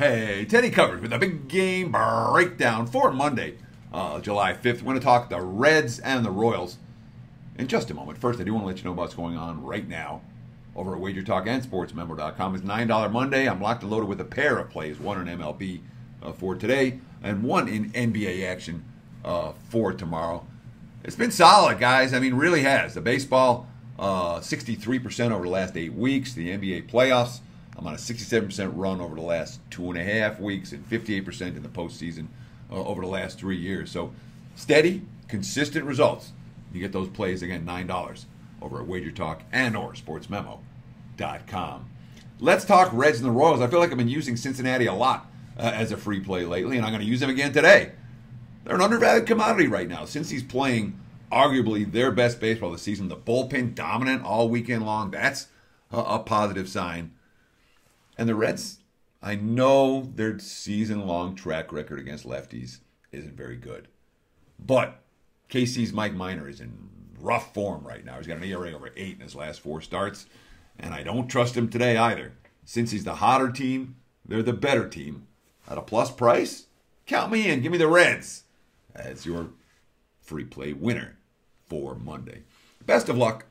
Hey, Teddy Covers with a big game breakdown for Monday, July 5th. We're going to talk the Reds and the Royals in just a moment. First, I do want to let you know about what's going on right now over at WagerTalk and SportsMember.com. It's $9 Monday. I'm locked and loaded with a pair of plays, one in MLB for today and one in NBA action for tomorrow. It's been solid, guys. I mean, really has. The baseball, 63% over the last 8 weeks. The NBA playoffs, I'm on a 67% run over the last 2.5 weeks and 58% in the postseason over the last 3 years. So steady, consistent results. You get those plays, again, $9 over at WagerTalk and or SportsMemo.com. Let's talk Reds and the Royals. I feel like I've been using Cincinnati a lot as a free play lately, and I'm going to use them again today. They're an undervalued commodity right now. Since he's playing arguably their best baseball this season, the bullpen dominant all weekend long, that's a positive sign. And the Reds, I know their season-long track record against lefties isn't very good. But KC's Mike Minor is in rough form right now. He's got an ERA over 8 in his last 4 starts. And I don't trust him today either. Since he's the hotter team, they're the better team. At a plus price, count me in. Give me the Reds as your free play winner for Monday. Best of luck.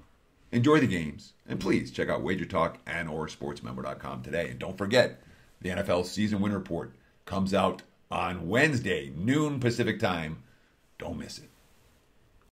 Enjoy the games, and please check out WagerTalk and or SportsMember.com today. And don't forget, the NFL Season Win Report comes out on Wednesday, noon Pacific time. Don't miss it.